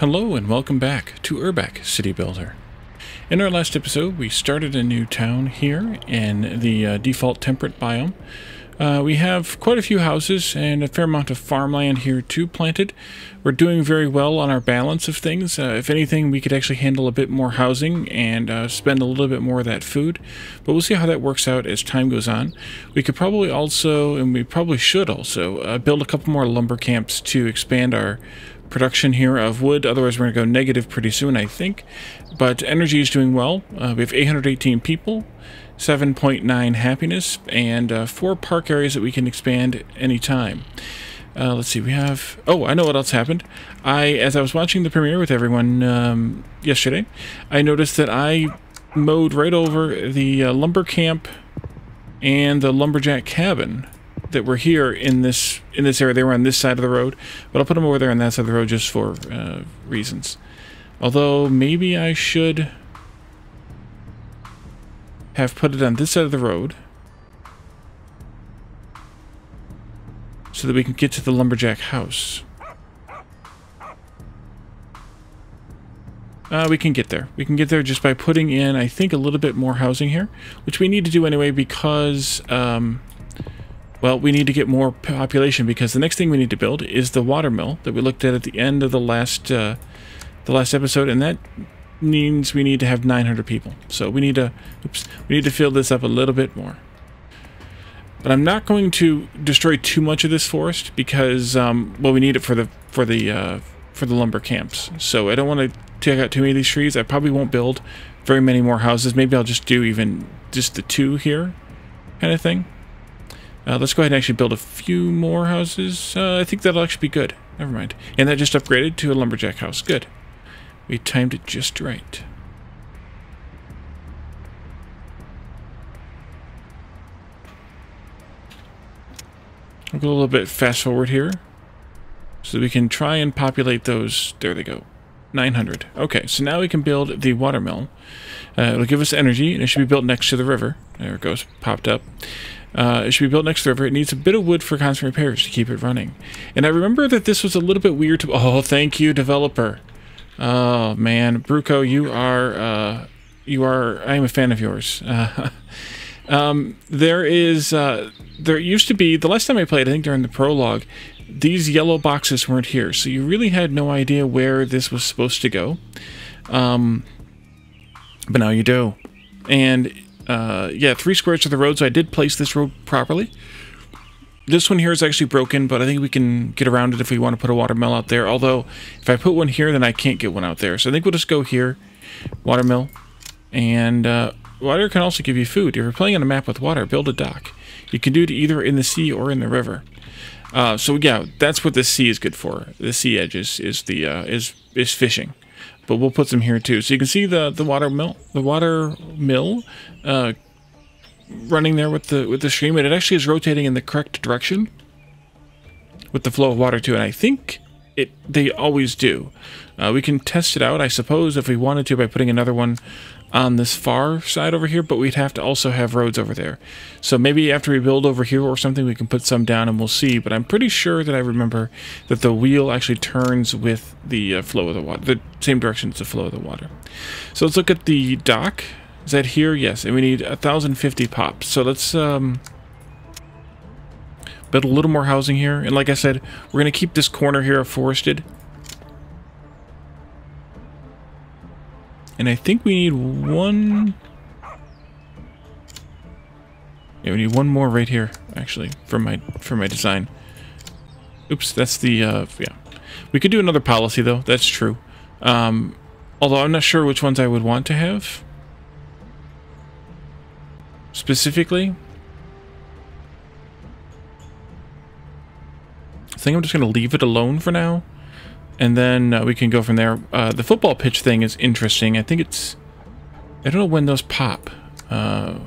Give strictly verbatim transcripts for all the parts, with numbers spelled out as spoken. Hello and welcome back to Urbek City Builder. In our last episode, we started a new town here in the uh, default temperate biome. Uh, we have quite a few houses and a fair amount of farmland here too planted. We're doing very well on our balance of things. Uh, if anything, we could actually handle a bit more housing and uh, spend a little bit more of that food. But we'll see how that works out as time goes on. We could probably also, and we probably should also, uh, build a couple more lumber camps to expand our production here of wood. Otherwise we're gonna go negative pretty soon, I think. But energy is doing well. Uh, we have eight hundred eighteen people, seven point nine happiness, and uh, four park areas that we can expand anytime. Uh, let's see, we have, oh, I know what else happened. I, as I was watching the premiere with everyone um, yesterday, I noticed that I mowed right over the uh, lumber camp and the lumberjack cabin that were here in this in this area. They were on this side of the road, but I'll put them over there on that side of the road just for uh, reasons. Although maybe I should have put it on this side of the road so that we can get to the lumberjack house. Uh, we can get there. We can get there just by putting in, I think, a little bit more housing here, which we need to do anyway because um, well, we need to get more population, because the next thing we need to build is the water mill that we looked at at the end of the last uh, the last episode, and that means we need to have nine hundred people. So we need to oops, we need to fill this up a little bit more. But I'm not going to destroy too much of this forest because um, well, we need it for the for the uh, for the lumber camps. So I don't want to take out too many of these trees. I probably won't build very many more houses. Maybe I'll just do even just the two here, kind of thing. Uh, let's go ahead and actually build a few more houses. Uh, I think that'll actually be good. Never mind. And that just upgraded to a lumberjack house. Good. We timed it just right. I'll go a little bit fast forward here so we can try and populate those. There they go. nine hundred. Okay, so now we can build the watermill. Uh, it'll give us energy, and it should be built next to the river. There it goes, popped up. Uh, it should be built next to the river. It needs a bit of wood for constant repairs to keep it running. And I remember that this was a little bit weird to... Oh, thank you, developer. Oh, man. Bruko, you are... Uh, you are... I am a fan of yours. Uh, um, there is... Uh, there used to be... The last time I played, I think during the prologue, these yellow boxes weren't here, so you really had no idea where this was supposed to go, um, but now you do. And uh, yeah, three squares to the road, so I did place this road properly. This one here is actually broken, but I think we can get around it if we want to put a watermill out there, although if I put one here, then I can't get one out there. So I think we'll just go here, watermill, and uh, water can also give you food. If you're playing on a map with water, build a dock. You can do it either in the sea or in the river. Uh, so yeah, that's what the sea is good for. The sea edge is, is the uh, is is fishing, but we'll put some here too. So you can see the the water mill, the water mill, uh, running there with the with the stream, and it actually is rotating in the correct direction with the flow of water too. And I think it they always do. Uh, we can test it out, I suppose, if we wanted to by putting another one on this far side over here, but we'd have to also have roads over there. So maybe after we build over here or something, we can put some down and we'll see. But I'm pretty sure that I remember that the wheel actually turns with the uh, flow of the water, the same direction as the flow of the water. So let's look at the dock. Is that here? Yes, and we need one thousand fifty pops. So let's um, build a little more housing here. And like I said, we're going to keep this corner here forested. And I think we need one... Yeah, we need one more right here, actually, for my for my design. Oops, that's the... Uh, yeah. We could do another policy, though. That's true. Um, although I'm not sure which ones I would want to have specifically. I think I'm just going to leave it alone for now. And then uh, we can go from there. Uh, the football pitch thing is interesting. I think it's... I don't know when those pop. Uh,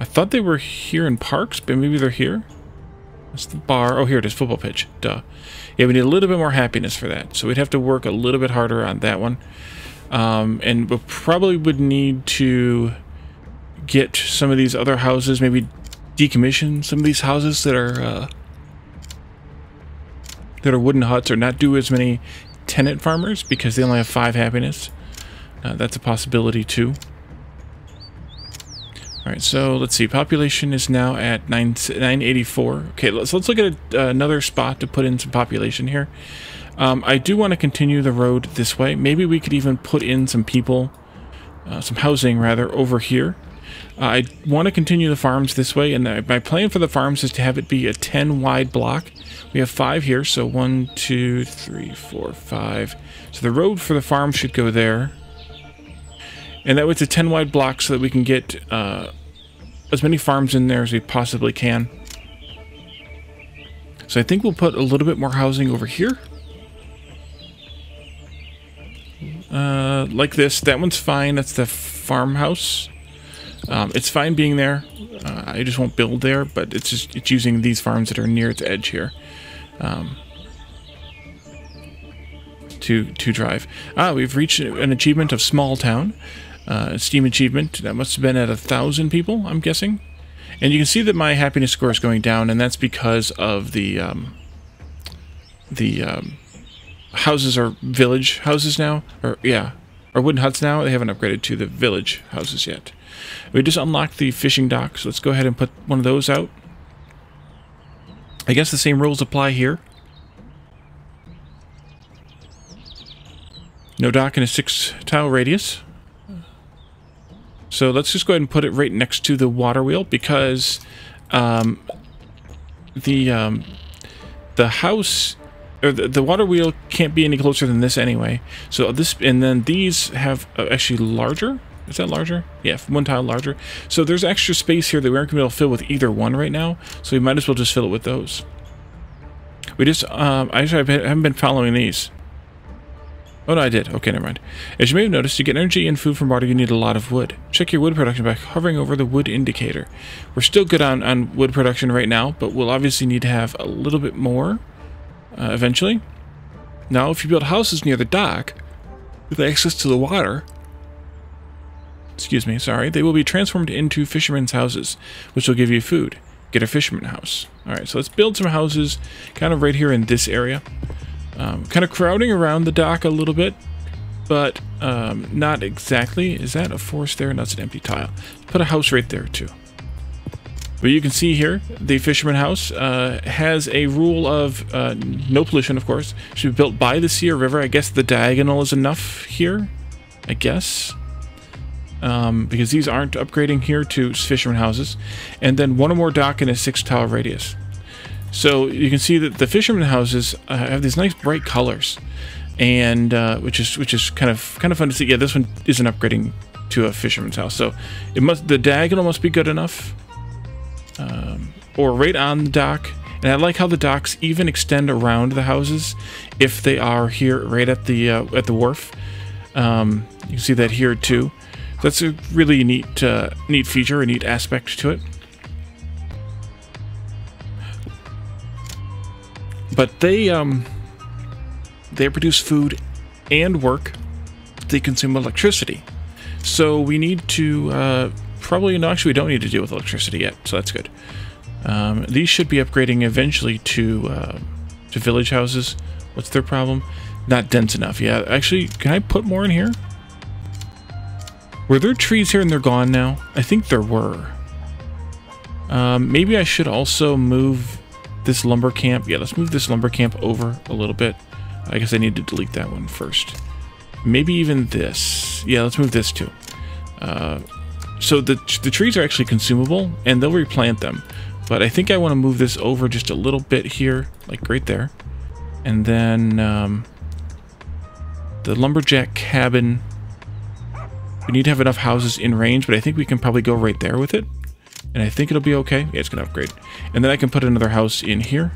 I thought they were here in parks, but maybe they're here. That's the bar. Oh, here it is. Football pitch. Duh. Yeah, we need a little bit more happiness for that. So we'd have to work a little bit harder on that one. Um, and we probably would need to get some of these other houses, maybe decommission some of these houses that are... Uh, that are wooden huts or not do as many tenant farmers because they only have five happiness. Uh, that's a possibility too. All right, so let's see. Population is now at nine eighty-four. Okay, let's let's look at a, uh, another spot to put in some population here. Um, I do want to continue the road this way. Maybe we could even put in some people, uh, some housing rather, over here. Uh, I want to continue the farms this way, and the, my plan for the farms is to have it be a ten wide block. We have five here, so one, two, three, four, five. So the road for the farm should go there. And that way it's a ten wide block so that we can get uh, as many farms in there as we possibly can. So I think we'll put a little bit more housing over here. Uh, like this. That one's fine. That's the farmhouse. Um, it's fine being there. Uh, I just won't build there, but it's just it's using these farms that are near its edge here. Um, to, to drive. Ah, we've reached an achievement of small town. Uh, Steam achievement. That must have been at a thousand people, I'm guessing. And you can see that my happiness score is going down, and that's because of the um, the um, houses are village houses now, or yeah, or wooden huts now. They haven't upgraded to the village houses yet. We just unlocked the fishing dock, so let's go ahead and put one of those out. I guess the same rules apply here. No dock in a six tile radius. So let's just go ahead and put it right next to the water wheel because um, the um, the house or the, the water wheel can't be any closer than this anyway. So this and then these have uh, actually larger. Is that larger? Yeah, one tile larger. So there's extra space here that we aren't going to be able to fill with either one right now. So we might as well just fill it with those. We just um, I just haven't been following these. Oh, no, I did. Okay, never mind. As you may have noticed, to get energy and food from water, you need a lot of wood. Check your wood production by hovering over the wood indicator. We're still good on, on wood production right now, but we'll obviously need to have a little bit more uh, eventually. Now, if you build houses near the dock with access to the water, excuse me, sorry, they will be transformed into fishermen's houses, which will give you food. Get a fisherman house. All right, so let's build some houses kind of right here in this area. Um, kind of crowding around the dock a little bit, but um, not exactly. Is that a forest there? No, it's an empty tile. Put a house right there too. But you can see here, the fisherman house uh, has a rule of uh, no pollution, of course. It should be built by the sea or river. I guess the diagonal is enough here, I guess. Um, because these aren't upgrading here to fisherman houses. And then one or more dock in a six tile radius. So you can see that the fisherman houses uh, have these nice bright colors, and uh, which is which is kind of kind of fun to see. Yeah, this one isn't upgrading to a fisherman's house, so it must the diagonal must be good enough, um, or right on the dock. And I like how the docks even extend around the houses if they are here right at the uh, at the wharf. Um, you can see that here too. So that's a really neat uh, neat feature, a neat aspect to it. But they um, they produce food and work. They consume electricity, so we need to uh, probably no. Actually, we don't need to deal with electricity yet, so that's good. Um, these should be upgrading eventually to uh, to village houses. What's their problem? Not dense enough. Yeah, actually, can I put more in here? Were there trees here and they're gone now? I think there were. Um, maybe I should also move this lumber camp. Yeah, let's move this lumber camp over a little bit. I guess I need to delete that one first. Maybe even this. Yeah, let's move this too. Uh, so the, the trees are actually consumable and they'll replant them. But I think I want to move this over just a little bit here, like right there. And then um, the lumberjack cabin. We need to have enough houses in range, but I think we can probably go right there with it. And I think it'll be okay. Yeah, it's going to upgrade. And then I can put another house in here.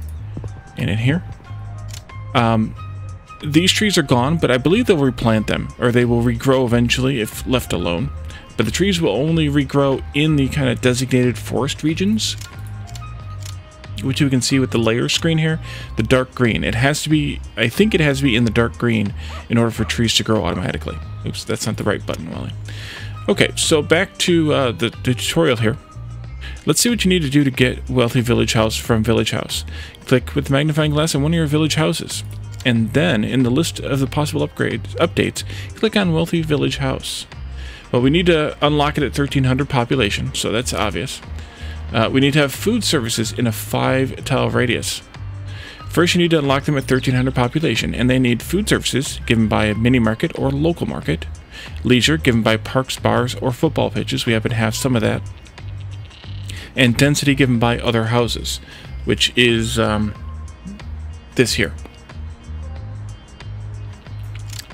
And in here. Um, these trees are gone, but I believe they'll replant them. Or they will regrow eventually if left alone. But the trees will only regrow in the kind of designated forest regions, which you can see with the layer screen here. The dark green. It has to be... I think it has to be in the dark green in order for trees to grow automatically. Oops, that's not the right button, Willie. Okay, so back to uh, the, the tutorial here. Let's see what you need to do to get Wealthy Village House from Village House. Click with the magnifying glass on one of your village houses, and then in the list of the possible upgrades updates, click on Wealthy Village House. Well, we need to unlock it at thirteen hundred population, so that's obvious. Uh, we need to have food services in a five tile radius. First, you need to unlock them at thirteen hundred population, and they need food services given by a mini market or local market, leisure given by parks, bars, or football pitches. We happen to have some of that, and density given by other houses, which is um, this here.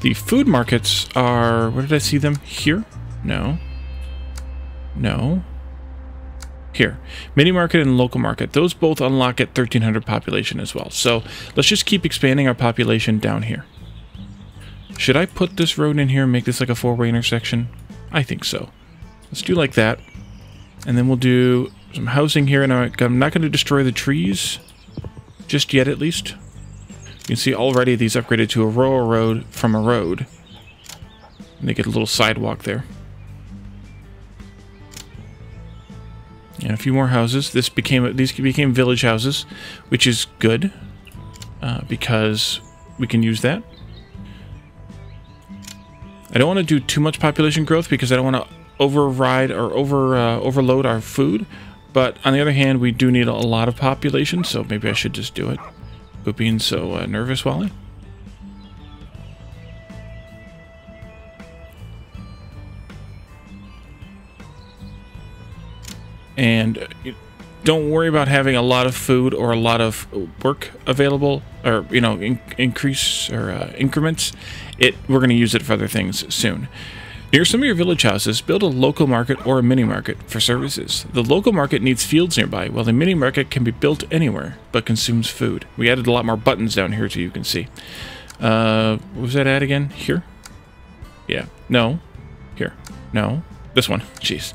The food markets are, where did I see them? Here? No. No. Here. Mini market and local market. Those both unlock at thirteen hundred population as well. So let's just keep expanding our population down here. Should I put this road in here and make this like a four-way intersection? I think so. Let's do like that. And then we'll do some housing here, and I'm not going to destroy the trees just yet, at least. You can see already these upgraded to a rural road from a road. And they get a little sidewalk there. And a few more houses. This became these became village houses, which is good uh, because we can use that. I don't want to do too much population growth because I don't want to override or over uh, overload our food. But on the other hand, we do need a lot of population, so maybe I should just do it. But being so uh, nervous, Wally. And uh, don't worry about having a lot of food or a lot of work available, or you know, in increase or uh, increments. It we're going to use it for other things soon. Near some of your village houses, build a local market or a mini market for services. The local market needs fields nearby, while the mini market can be built anywhere, but consumes food. We added a lot more buttons down here, too, you can see. Uh, what was that ad again? Here? Yeah. No. Here. No. This one. Jeez.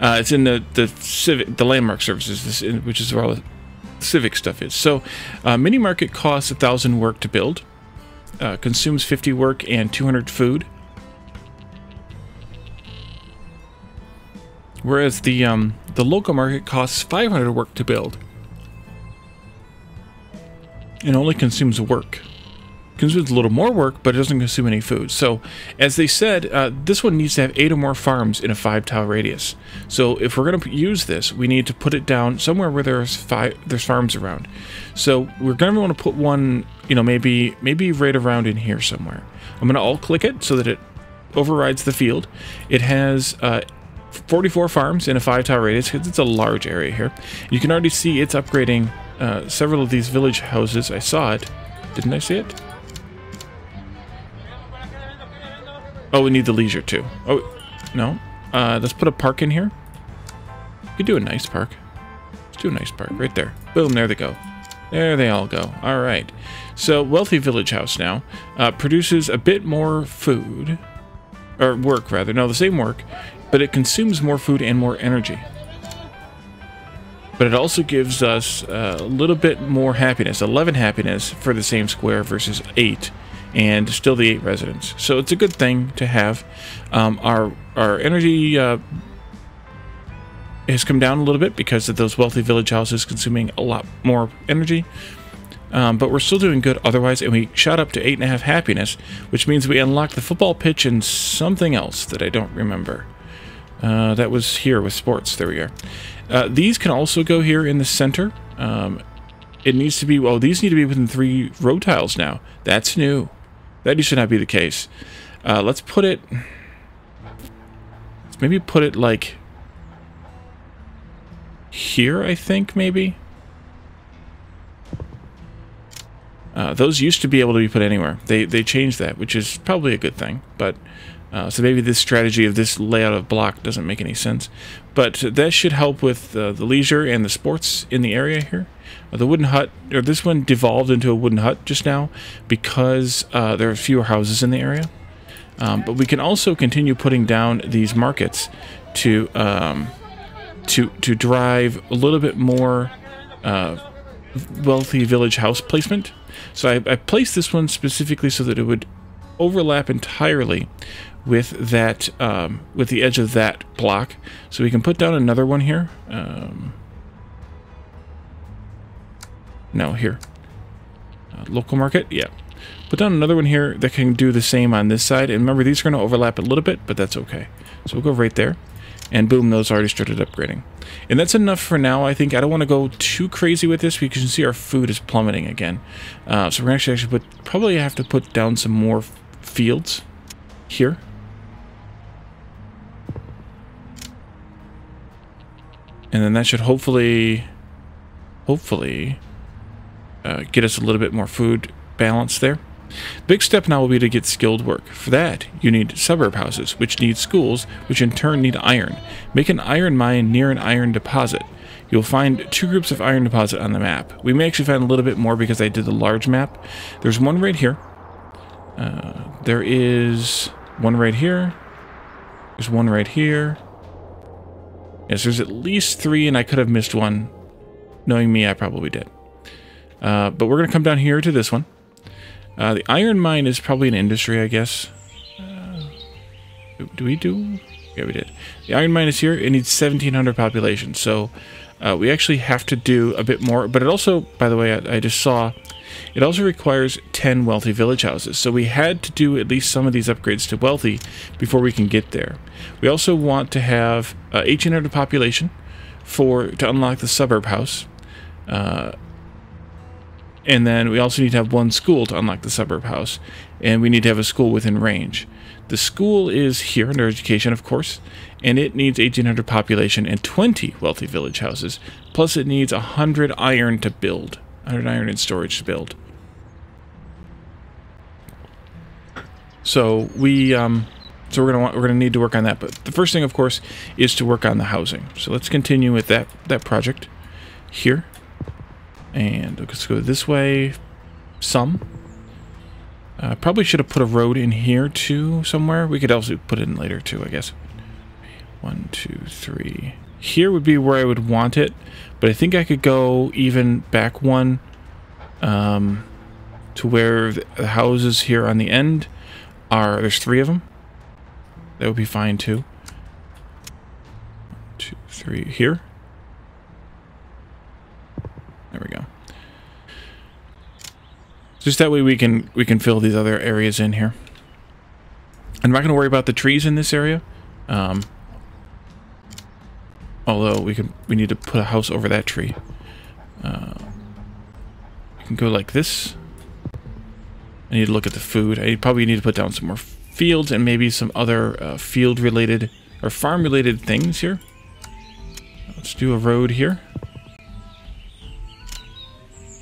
Uh, it's in the, the, civic, the landmark services, which is where all the civic stuff is. So, uh, mini market costs one thousand work to build, uh, consumes fifty work and two hundred food. Whereas the um, the local market costs five hundred work to build, and only consumes work. Consumes a little more work, but it doesn't consume any food. So, as they said, uh, this one needs to have eight or more farms in a five-tile radius. So, if we're going to use this, we need to put it down somewhere where there's five there's farms around. So, we're going to want to put one, you know, maybe maybe right around in here somewhere. I'm going to alt-click it so that it overrides the field. It has Uh, forty-four farms in a five-tile radius because it's a large area here. You can already see it's upgrading uh, several of these village houses. I saw it. Didn't I see it? Oh, we need the leisure too. Oh, no. Uh, let's put a park in here. We could do a nice park. Let's do a nice park right there. Boom, there they go. There they all go. All right. So, Wealthy Village House now uh, produces a bit more food. Or work, rather. No, the same work. But it consumes more food and more energy. But it also gives us a little bit more happiness, eleven happiness for the same square versus eight, and still the eight residents. So it's a good thing to have. Um, our our energy uh, has come down a little bit because of those wealthy village houses consuming a lot more energy. Um, but we're still doing good otherwise, and we shot up to eight and a half happiness, which means we unlocked the football pitch and something else that I don't remember. Uh, that was here with sports. There we are. Uh, these can also go here in the center. Um, it needs to be, well, these need to be within three road tiles now. That's new. That should not be the case. Uh, let's put it, let's maybe put it like here, I think, maybe. Uh, those used to be able to be put anywhere. They, they changed that, which is probably a good thing, but Uh, so maybe this strategy of this layout of block doesn't make any sense. But that should help with uh, the leisure and the sports in the area here. Uh, the wooden hut, or this one devolved into a wooden hut just now because uh, there are fewer houses in the area. Um, but we can also continue putting down these markets to um, to, to drive a little bit more uh, wealthy village house placement. So I, I placed this one specifically so that it would overlap entirely with that, um, with the edge of that block. So we can put down another one here. Um, No, here. Uh, local market, yeah. Put down another one here that can do the same on this side. And remember, these are going to overlap a little bit, but that's okay. So we'll go right there. And boom, those already started upgrading. And that's enough for now, I think. I don't want to go too crazy with this because you can see our food is plummeting again. Uh, so we're actually, actually put, probably have to put down some more fields here. And then that should hopefully, hopefully, uh, get us a little bit more food balance there. Big step now will be to get skilled work. For that, you need suburb houses, which need schools, which in turn need iron. Make an iron mine near an iron deposit. You'll find two groups of iron deposit on the map. We may actually find a little bit more because I did the large map. There's one right here. Uh, there is one right here. There's one right here. Yes, there's at least three, and I could have missed one. Knowing me, I probably did. Uh, but we're going to come down here to this one. Uh, the iron mine is probably an industry, I guess. Uh, do we do? Yeah, we did. The iron mine is here. It needs seventeen hundred population. So uh, we actually have to do a bit more. But it also, by the way, I, I just saw, it also requires ten wealthy village houses. So we had to do at least some of these upgrades to wealthy before we can get there. We also want to have uh, eighteen hundred population for to unlock the suburb house. Uh, And then we also need to have one school to unlock the suburb house. And we need to have a school within range. The school is here under education, of course. And it needs eighteen hundred population and twenty wealthy village houses. Plus it needs one hundred iron to build. one hundred iron and storage to build. So we, um, so we're gonna want, we're gonna need to work on that. But the first thing, of course, is to work on the housing. So let's continue with that, that project here. And let's go this way some. Uh, probably should have put a road in here too somewhere. We could also put it in later too, I guess. One, two, three. Here would be where I would want it. But I think I could go even back one um, to where the houses here on the end are. There's three of them. That would be fine too. One, two, three here. There we go. Just that way we can we can fill these other areas in here. I'm not going to worry about the trees in this area, um, although we can we need to put a house over that tree. Uh, we can go like this. I need to look at the food. I probably need to put down some more fields and maybe some other uh, field-related or farm-related things here. Let's do a road here.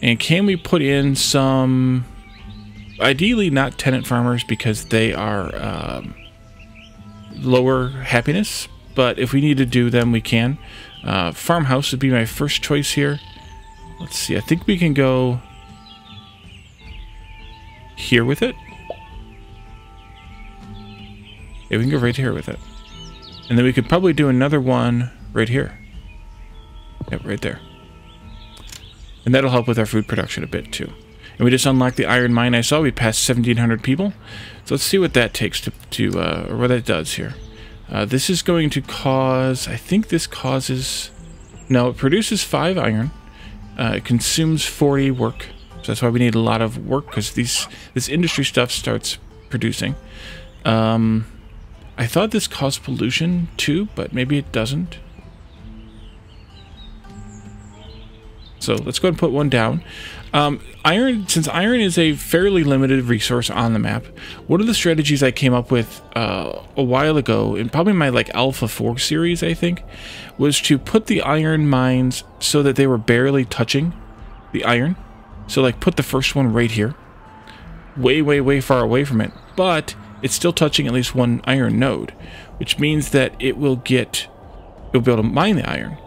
And can we put in some, ideally not tenant farmers because they are um, lower happiness, but if we need to do them, we can. Uh, farmhouse would be my first choice here. Let's see, I think we can go here with it. Yeah, we can go right here with it. And then we could probably do another one right here. Yep, right there. And that'll help with our food production a bit, too. And we just unlocked the iron mine I saw. We passed seventeen hundred people. So let's see what that takes to, to uh, or what that does here. Uh, this is going to cause, I think this causes, no, it produces five iron. Uh, it consumes forty work. So that's why we need a lot of work, because these this industry stuff starts producing. Um, I thought this caused pollution, too, but maybe it doesn't. So let's go ahead and put one down. Um, iron, since iron is a fairly limited resource on the map, one of the strategies I came up with uh, a while ago, in probably my like Alpha four series, I think, was to put the iron mines so that they were barely touching the iron. So like put the first one right here, way, way, way far away from it, but it's still touching at least one iron node, which means that it will get, it'll be able to mine the iron.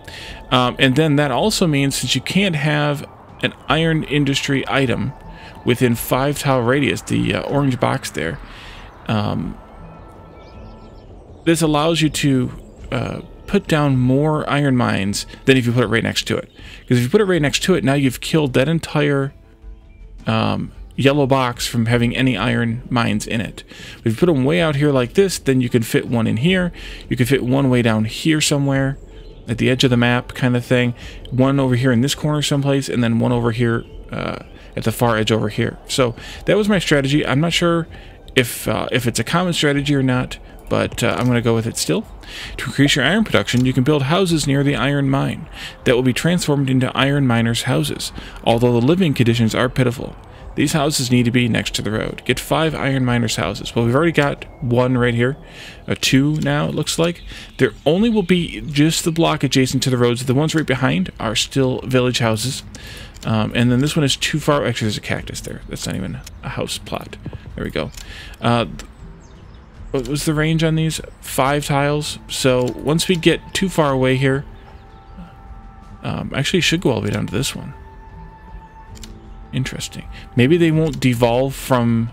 Um, and then that also means, since you can't have an iron industry item within five tile radius, the uh, orange box there, um, this allows you to uh, put down more iron mines than if you put it right next to it. Because if you put it right next to it, now you've killed that entire um, yellow box from having any iron mines in it. But if you put them way out here like this, then you can fit one in here. You can fit one way down here somewhere. At the edge of the map kind of thing, one over here in this corner someplace, and then one over here uh, at the far edge over here. So that was my strategy. I'm not sure if uh, if it's a common strategy or not, but uh, I'm going to go with it still. To increase your iron production, you can build houses near the iron mine that will be transformed into iron miners' houses, although the living conditions are pitiful. These houses need to be next to the road. Get five iron miners' houses. Well, we've already got one right here. A two now, it looks like. There only will be just the block adjacent to the roads. The ones right behind are still village houses. Um, and then this one is too far. Actually, there's a cactus there. That's not even a house plot. There we go. Uh, what was the range on these? Five tiles. So once we get too far away here... Um, actually, it should go all the way down to this one. Interesting. Maybe they won't devolve from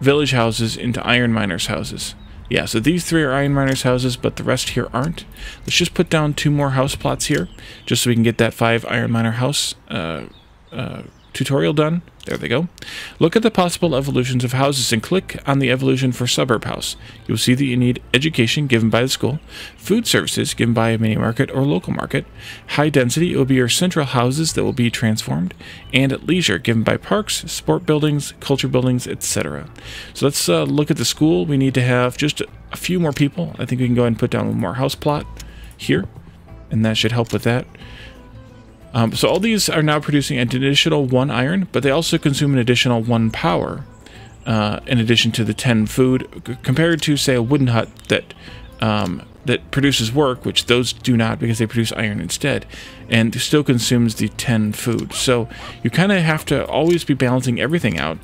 village houses into iron miners' houses. Yeah, so these three are iron miners' houses, but the rest here aren't. Let's just put down two more house plots here, just so we can get that five iron miner house uh, uh, tutorial done. There they go. Look at the possible evolutions of houses and click on the evolution for suburb house. You'll see that you need education given by the school, food services given by a mini market or local market, high density, it will be your central houses that will be transformed, and at leisure given by parks, sport buildings, culture buildings, et cetera. So let's uh, look at the school. We need to have just a few more people. I think we can go ahead and put down one more house plot here, and that should help with that. Um, so all these are now producing an additional one iron, but they also consume an additional one power, uh, in addition to the ten food, compared to, say, a wooden hut that um, that produces work, which those do not because they produce iron instead, and still consumes the ten food. So you kind of have to always be balancing everything out,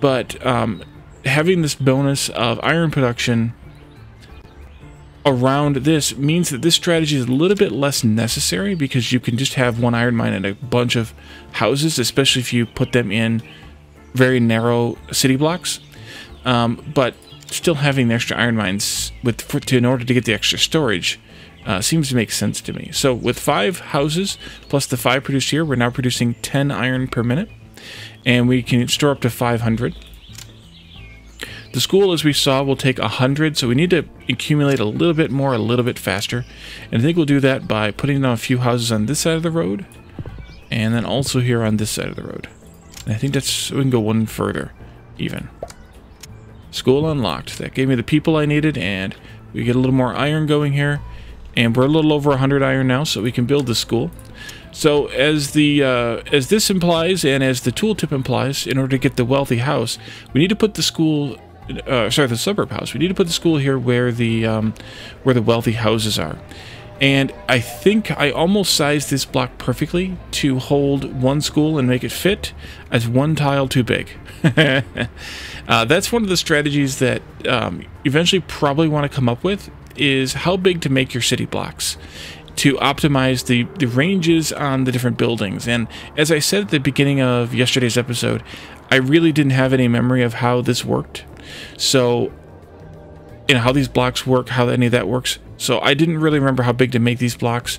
but um, having this bonus of iron production around this means that this strategy is a little bit less necessary, because you can just have one iron mine and a bunch of houses, especially if you put them in very narrow city blocks. Um, but still having the extra iron mines with for, to, in order to get the extra storage uh, seems to make sense to me. So with five houses plus the five produced here, we're now producing ten iron per minute, and we can store up to five hundred. The school, as we saw, will take one hundred, so we need to accumulate a little bit more, a little bit faster. And I think we'll do that by putting down a few houses on this side of the road, and then also here on this side of the road. And I think that's, we can go one further, even. School unlocked. That gave me the people I needed, and we get a little more iron going here. And we're a little over one hundred iron now, so we can build the school. So as the uh, as this implies, and as the tooltip implies, in order to get the wealthy house, we need to put the school... Uh, sorry, the suburb house. We need to put the school here where the um, where the wealthy houses are. And I think I almost sized this block perfectly to hold one school and make it fit as one tile too big. uh, that's one of the strategies that um, you eventually probably want to come up with, is how big to make your city blocks to optimize the, the ranges on the different buildings. And as I said at the beginning of yesterday's episode, I really didn't have any memory of how this worked. So, you know, how these blocks work, how any of that works. So I didn't really remember how big to make these blocks.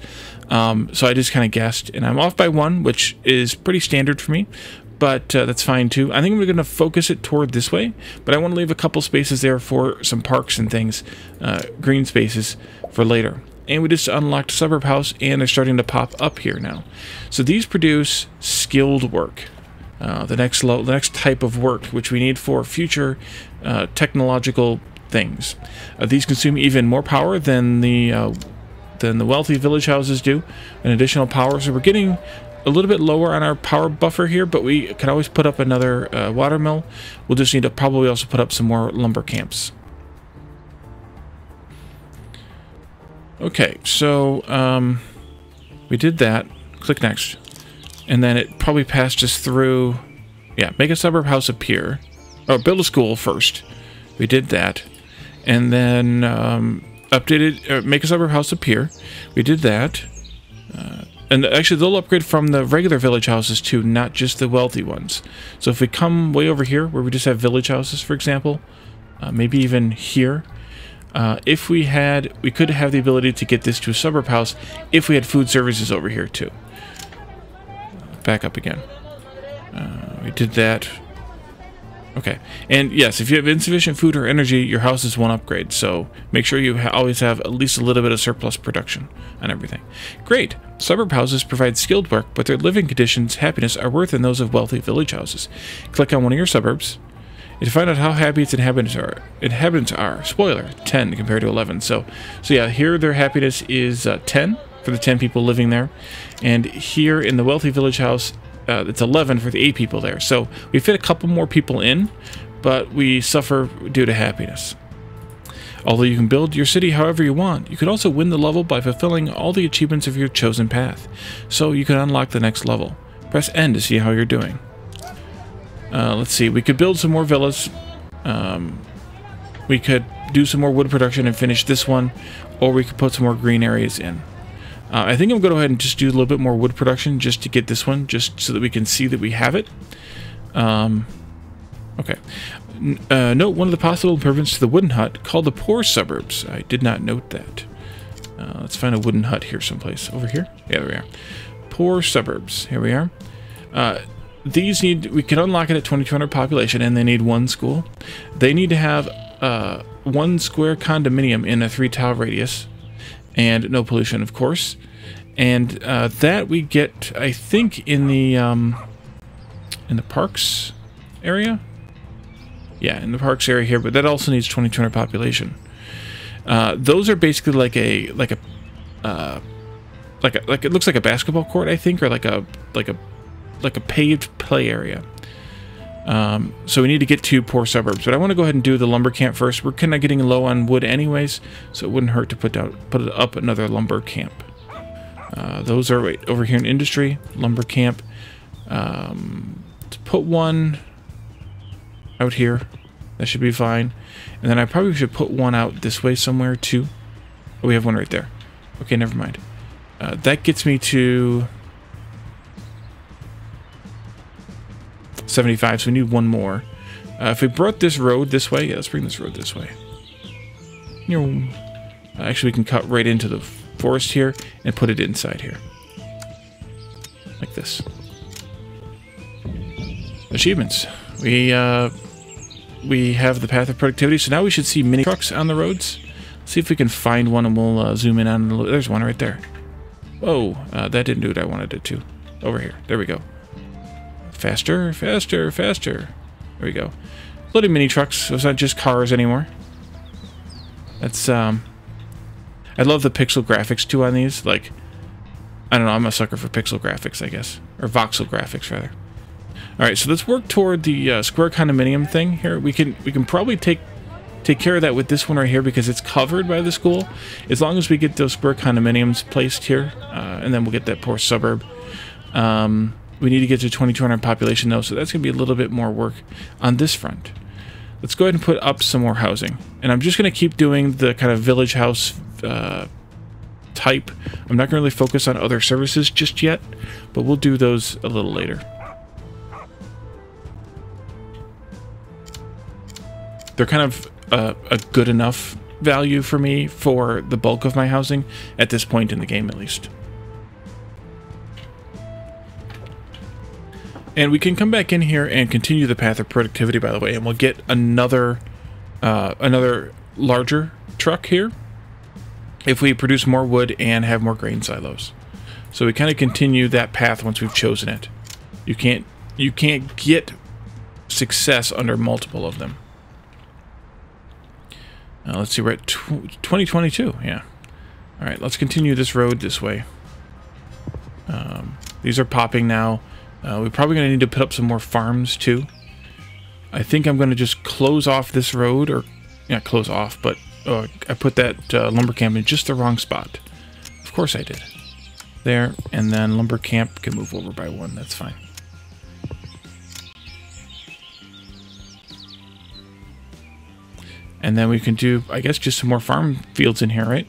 Um, so I just kind of guessed. And I'm off by one, which is pretty standard for me. But uh, that's fine, too. I think we're going to focus it toward this way. But I want to leave a couple spaces there for some parks and things. Uh, green spaces for later. And we just unlocked Suburb House, and they're starting to pop up here now. So these produce skilled work. Uh, the next lo the next type of work, which we need for future uh, technological things. Uh, these consume even more power than the uh, than the wealthy village houses do, an additional power. So we're getting a little bit lower on our power buffer here, but we can always put up another uh, water mill. We'll just need to probably also put up some more lumber camps. Okay, so um, we did that. Click next. And then it probably passed us through, yeah, make a suburb house appear. Oh, build a school first. We did that. And then um, updated, uh, make a suburb house appear. We did that. Uh, and actually, they'll upgrade from the regular village houses to not just the wealthy ones. So if we come way over here, where we just have village houses, for example, uh, maybe even here, uh, if we had, we could have the ability to get this to a suburb house if we had food services over here too. Back up again. Uh, we did that. Okay, and yes, if you have insufficient food or energy, your house is one upgrade, so make sure you ha always have at least a little bit of surplus production on everything. Great! Suburb houses provide skilled work, but their living conditions, happiness, are worse than those of wealthy village houses. Click on one of your suburbs to find out how happy its inhabitants are. Inhabitants are, spoiler, ten compared to eleven. So, so yeah, here their happiness is uh, ten for the ten people living there, and here in the wealthy village house, Uh, it's eleven for the eight people there. So we fit a couple more people in, but we suffer due to happiness. Although you can build your city however you want, you can also win the level by fulfilling all the achievements of your chosen path. So you can unlock the next level. Press N to see how you're doing. Uh, let's see, we could build some more villas. Um, we could do some more wood production and finish this one, or we could put some more green areas in. Uh, I think I'm going to go ahead and just do a little bit more wood production just to get this one, just so that we can see that we have it. Um, okay. N uh, note one of the possible improvements to the wooden hut called the Poor Suburbs. I did not note that. Uh, let's find a wooden hut here someplace. Over here? Yeah, there we are. Poor Suburbs. Here we are. Uh, these need... We can unlock it at twenty-two hundred population, and they need one school. They need to have uh, one square condominium in a three-tile radius. And no pollution, of course. And uh, that we get, I think, in the um, in the parks area. Yeah, in the parks area here. But that also needs twenty-two hundred population. Uh, those are basically like a like a uh, like a, like it looks like a basketball court, I think, or like a like a like a paved play area. Um, so we need to get to Poor Suburbs, but I want to go ahead and do the lumber camp first. We're kind of getting low on wood anyways, so it wouldn't hurt to put down, put it up another lumber camp. Uh, those are right over here in industry, lumber camp. Um, let's put one out here. That should be fine. And then I probably should put one out this way somewhere too. Oh, we have one right there. Okay, never mind. Uh, that gets me to seventy-five, so we need one more. Uh, if we brought this road this way, yeah, let's bring this road this way. Actually, we can cut right into the forest here and put it inside here. Like this. Achievements. We, uh, we have the path of productivity, so now we should see mini trucks on the roads. Let's see if we can find one, and we'll uh, zoom in on the... There's one right there. Whoa, uh, that didn't do what I wanted it to. Over here. There we go. Faster, faster, faster. There we go. Loading mini trucks, so it's not just cars anymore. That's, um... I love the pixel graphics, too, on these. Like, I don't know, I'm a sucker for pixel graphics, I guess. Or voxel graphics, rather. Alright, so let's work toward the uh, square condominium thing here. We can we can probably take, take care of that with this one right here, because it's covered by the school. As long as we get those square condominiums placed here, uh, and then we'll get that Poor Suburb. Um... We need to get to twenty-two hundred population, though, so that's going to be a little bit more work on this front. Let's go ahead and put up some more housing. And I'm just going to keep doing the kind of village house uh, type. I'm not going to really focus on other services just yet, but we'll do those a little later. They're kind of uh, a good enough value for me for the bulk of my housing, at this point in the game at least. And we can come back in here and continue the path of productivity, by the way, and we'll get another uh, another larger truck here if we produce more wood and have more grain silos. So we kind of continue that path once we've chosen it. You can't you can't get success under multiple of them. Uh, let's see, we're at twenty twenty-two. Yeah. All right, let's continue this road this way. Um, these are popping now. Uh, we're probably going to need to put up some more farms, too. I think I'm going to just close off this road, or... Yeah, close off, but uh, I put that uh, lumber camp in just the wrong spot. Of course I did. There, and then lumber camp can move over by one, that's fine. And then we can do, I guess, just some more farm fields in here, right?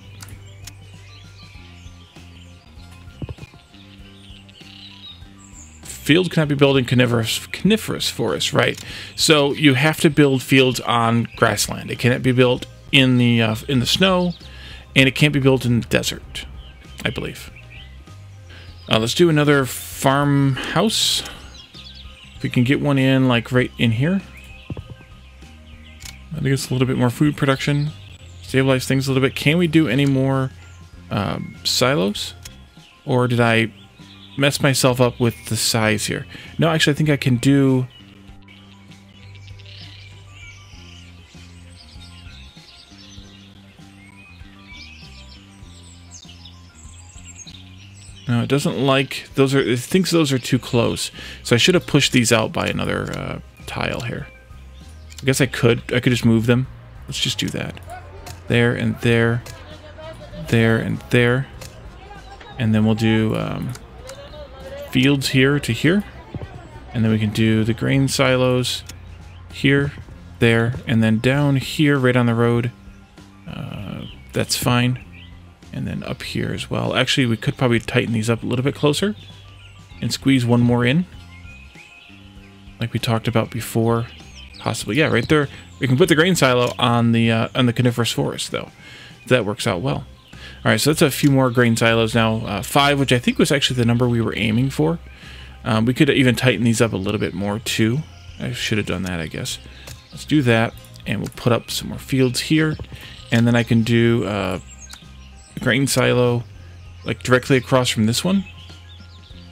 Field cannot be built in coniferous, coniferous forest, right? So you have to build fields on grassland. It cannot be built in the uh, in the snow, and it can't be built in the desert, I believe. Uh, let's do another farmhouse. If we can get one in, like right in here, That gives us a little bit more food production. Stabilize things a little bit. Can we do any more um, silos? Or did I mess myself up with the size here? No, actually, I think I can do... No, it doesn't like... those are. It thinks those are too close. So I should have pushed these out by another uh, tile here. I guess I could. I could just move them. Let's just do that. There and there. There and there. And then we'll do um, fields here to here. And then we can do the grain silos here, there, and then down here right on the road. Uh, that's fine. And then up here as well. Actually, we could probably tighten these up a little bit closer and squeeze one more in. Like we talked about before. Possibly, yeah, right there. We can put the grain silo on the uh, on the coniferous forest, though. That works out well. All right, so that's a few more grain silos now. Uh, five, which I think was actually the number we were aiming for. Um, we could even tighten these up a little bit more, too. I should have done that, I guess. Let's do that, and we'll put up some more fields here. And then I can do uh, a grain silo, like, directly across from this one.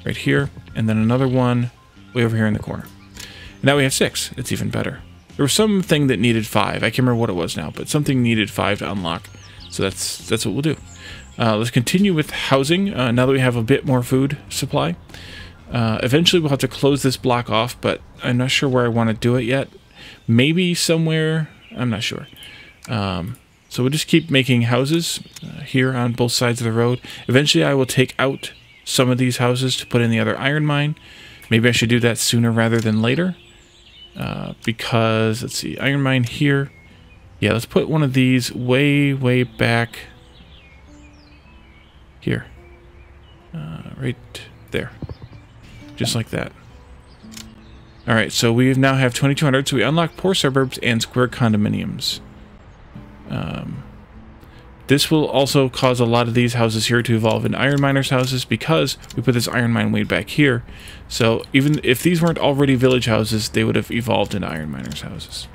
Right here. And then another one way over here in the corner. Now we have six. It's even better. There was something that needed five. I can't remember what it was now, but something needed five to unlock. So that's that's what we'll do. Uh, let's continue with housing uh, now that we have a bit more food supply. Uh, eventually we'll have to close this block off, but I'm not sure where I want to do it yet. Maybe somewhere. I'm not sure. Um, so we'll just keep making houses uh, here on both sides of the road. Eventually I will take out some of these houses to put in the other iron mine. Maybe I should do that sooner rather than later. Uh, because, let's see, iron mine here. Yeah, let's put one of these way, way back here. Uh, right there. Just like that. Alright, so we now have twenty-two hundred, so we unlock poor suburbs and square condominiums. Um, this will also cause a lot of these houses here to evolve in iron miners' houses because we put this iron mine way back here. So even if these weren't already village houses, they would have evolved into iron miners' houses,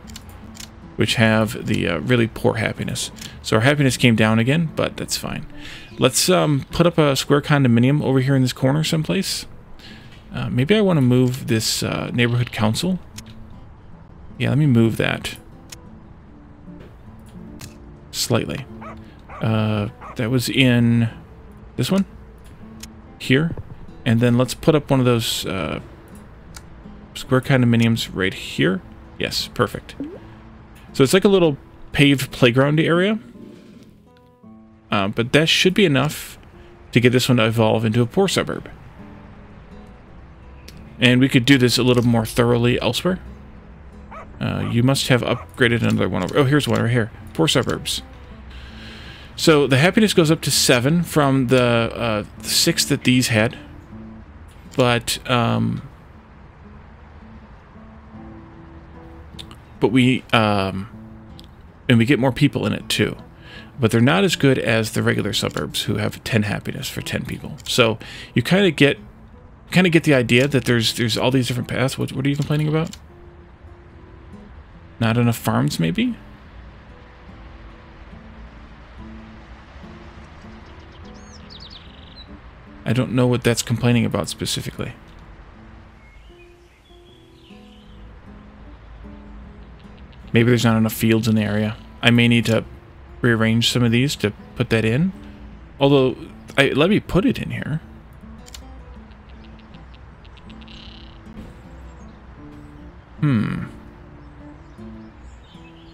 which have the uh, really poor happiness. So our happiness came down again, but that's fine. Let's um, put up a square condominium over here in this corner someplace. Uh, maybe I want to move this uh, neighborhood council. Yeah, let me move that. Slightly. Uh, that was in this one. Here. And then let's put up one of those uh, square condominiums right here. Yes, perfect. So it's like a little paved playground area, uh, but that should be enough to get this one to evolve into a poor suburb. And we could do this a little more thoroughly elsewhere. Uh, you must have upgraded another one over. Oh, here's one right here. Poor suburbs. So the happiness goes up to seven from the uh, six that these had, but um, but we um, and we get more people in it too, but they're not as good as the regular suburbs who have ten happiness for ten people. So you kind of get kind of get the idea that there's there's all these different paths. What, what are you complaining about? Not enough farms, maybe? I don't know what that's complaining about specifically. Maybe there's not enough fields in the area. I may need to rearrange some of these to put that in. Although, I, let me put it in here. Hmm.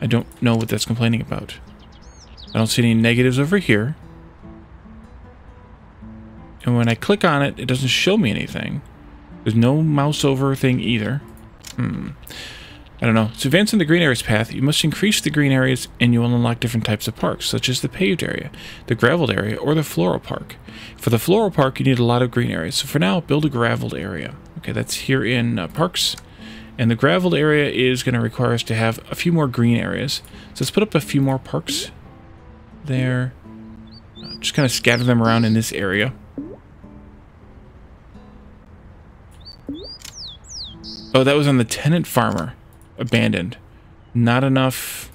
I don't know what that's complaining about. I don't see any negatives over here. And when I click on it, it doesn't show me anything. There's no mouse over thing either. Hmm. I don't know. To advance in the green areas path, you must increase the green areas and you will unlock different types of parks, such as the paved area, the graveled area, or the floral park. For the floral park, you need a lot of green areas, so for now, build a graveled area. Okay, that's here in uh, parks. And the graveled area is going to require us to have a few more green areas. So let's put up a few more parks there. Uh, just kind of scatter them around in this area. Oh, that was on the tenant farmer. Abandoned. Not enough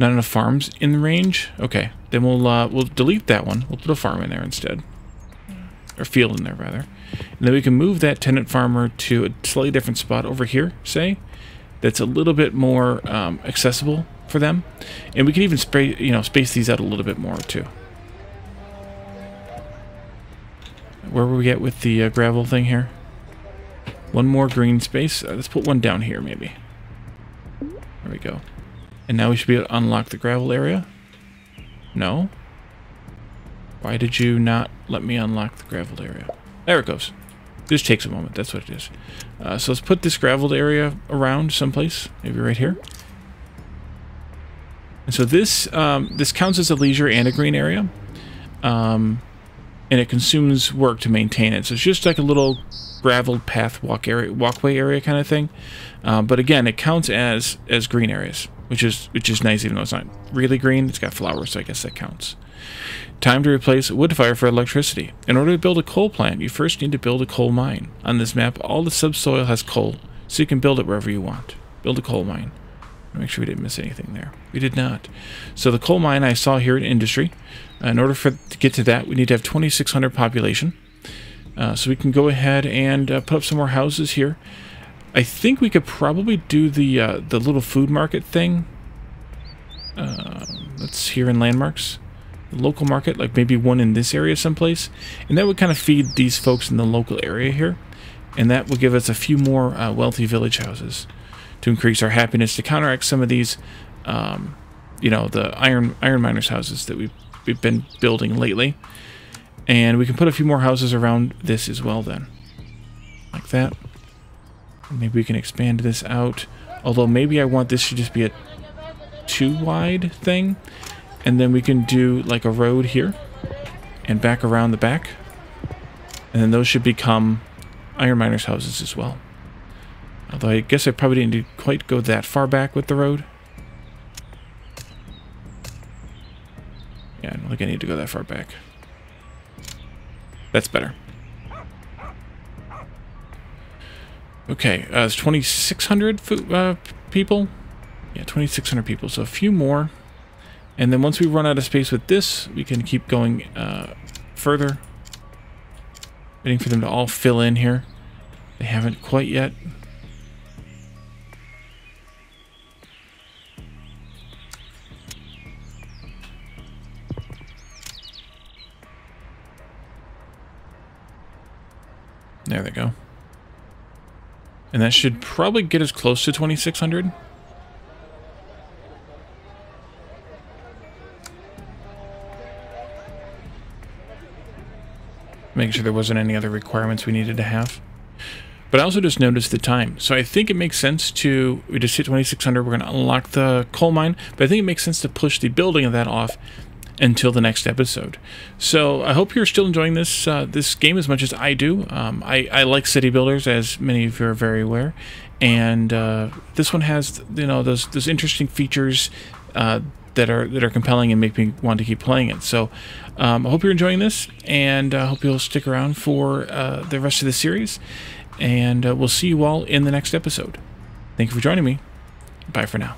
Not enough farms in the range? Okay, then we'll uh, we'll delete that one. We'll put a farm in there instead. Or field in there, rather. And then we can move that tenant farmer to a slightly different spot over here, say. That's a little bit more um, accessible for them. And we can even spray, you know, space these out a little bit more, too. Where were we at with the uh, gravel thing here? One more green space. Uh, let's put one down here, maybe. There we go. And now we should be able to unlock the gravel area. No. Why did you not let me unlock the gravel area? There it goes. This takes a moment. That's what it is. Uh, so let's put this graveled area around someplace. Maybe right here. And so this um, this counts as a leisure and a green area. Um, and it consumes work to maintain it. So it's just like a little graveled path walk area, walkway area kind of thing. Uh, but again, it counts as as green areas. Which is, which is nice, even though it's not really green. It's got flowers, so I guess that counts. Time to replace wood fire for electricity. In order to build a coal plant, you first need to build a coal mine. On this map, all the subsoil has coal, so you can build it wherever you want. Build a coal mine. Make sure we didn't miss anything there. We did not. So the coal mine I saw here in industry, in order for to get to that, we need to have twenty-six hundred population. Uh, so we can go ahead and uh, put up some more houses here. I think we could probably do the uh, the little food market thing. Uh, that's here in landmarks. The local market, like maybe one in this area someplace. And that would kind of feed these folks in the local area here. And that will give us a few more uh, wealthy village houses to increase our happiness, to counteract some of these, um, you know, the iron iron miners' houses that we've, we've been building lately. And we can put a few more houses around this as well then. Like that. Maybe we can expand this out. Although maybe I want this to just be a two wide thing. And then we can do like a road here and back around the back. And then those should become iron miners' houses as well. Although I guess I probably didn't quite go that far back with the road. Yeah, I don't think I need to go that far back. That's better. Okay, uh, it's twenty-six hundred uh, people. Yeah, twenty-six hundred people, so a few more. And then once we run out of space with this, we can keep going uh, further. Waiting for them to all fill in here. They haven't quite yet. There they go. And that should probably get us close to twenty-six hundred. Making sure there wasn't any other requirements we needed to have. But I also just noticed the time. So I think it makes sense to... We just hit twenty-six hundred. We're going to unlock the coal mine. But I think it makes sense to push the building of that off until the next episode. So I hope you're still enjoying this uh, this game as much as I do. Um, I, I like city builders, as many of you are very aware, and uh, this one has you know those those interesting features uh, that are that are compelling and make me want to keep playing it. So um, I hope you're enjoying this, and I uh, hope you'll stick around for uh, the rest of the series. And uh, we'll see you all in the next episode. Thank you for joining me. Bye for now.